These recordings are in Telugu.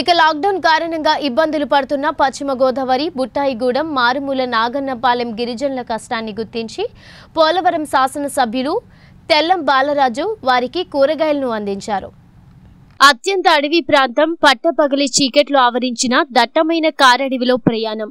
ఇక లాక్డౌన్ కారణంగా ఇబ్బందులు పడుతున్న పశ్చిమ గోదావరి బుట్టాయిగూడెం మారుమూల నాగన్నపాలెం గిరిజనుల కష్టాన్ని గుర్తించి పోలవరం శాసనసభ్యులు తెల్లం బాలరాజు వారికి కూరగాయలను అందించారు. అత్యంత అడవి ప్రాంతం పట్టపగలి చీకట్లు ఆవరించిన దట్టమైన కారడివిలో ప్రయాణం.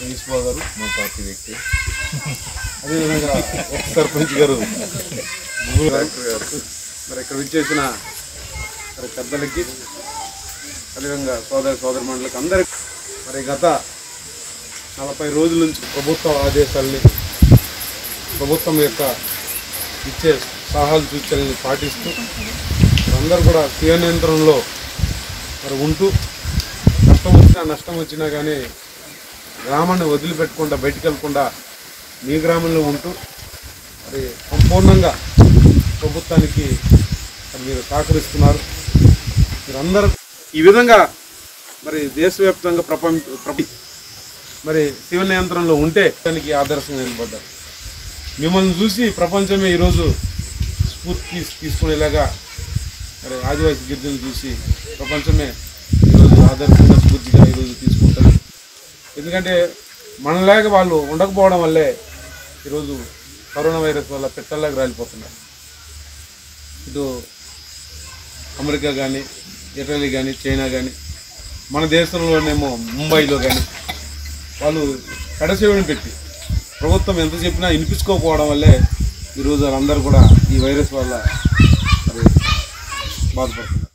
మున్సిపల్ గారు మా పార్టీ వ్యక్తి, అదేవిధంగా ఉప సర్పంచ్ గారు, డైరెక్టర్ గారు, మరి ఇక్కడ విచ్చేసిన మరి పెద్దలకి, అదేవిధంగా సోదర సోదర మండలికి అందరికీ మరి గత 40 రోజుల నుంచి ప్రభుత్వ ఆదేశాలని, ప్రభుత్వం యొక్క ఇచ్చే సలహాలు సూచనలు పాటిస్తూ అందరూ కూడా స్వీయ నియంత్రణలో మరి ఉంటూ నష్టం వచ్చినా కానీ గ్రామాన్ని వదిలిపెట్టకుండా బయటికి వెళ్లకుండా మీ గ్రామంలో ఉంటూ మరి సంపూర్ణంగా ప్రభుత్వానికి మీరు సహకరిస్తున్నారు. మీరందరూ ఈ విధంగా మరి దేశవ్యాప్తంగా మరి శివ నియంత్రణలో ఉంటే దానికి ఆదర్శంగా నిలబడ్డారు. మిమ్మల్ని చూసి ప్రపంచమే ఈరోజు స్ఫూర్తి తీసుకునేలాగా మరి ఆదివాసీ గిరిజనులు చూసి ప్రపంచమే ఈరోజు ఆదర్శంగా స్ఫూర్తిగా ఈరోజు తీసుకుంటారు. ఎందుకంటే మనలాగా వాళ్ళు ఉండకపోవడం వల్లే ఈరోజు కరోనా వైరస్ వల్ల పెట్టల్లాగా రాలిపోతున్నారు. ఇటు అమెరికా కానీ, ఇటలీ కానీ, చైనా కానీ, మన దేశంలోనేమో ముంబైలో కానీ వాళ్ళు కడసేవని పెట్టి ప్రభుత్వం ఎంత చెప్పినా వినిపించుకోకపోవడం వల్లే ఈరోజు వాళ్ళందరూ కూడా ఈ వైరస్ వల్ల బాధపడుతున్నారు.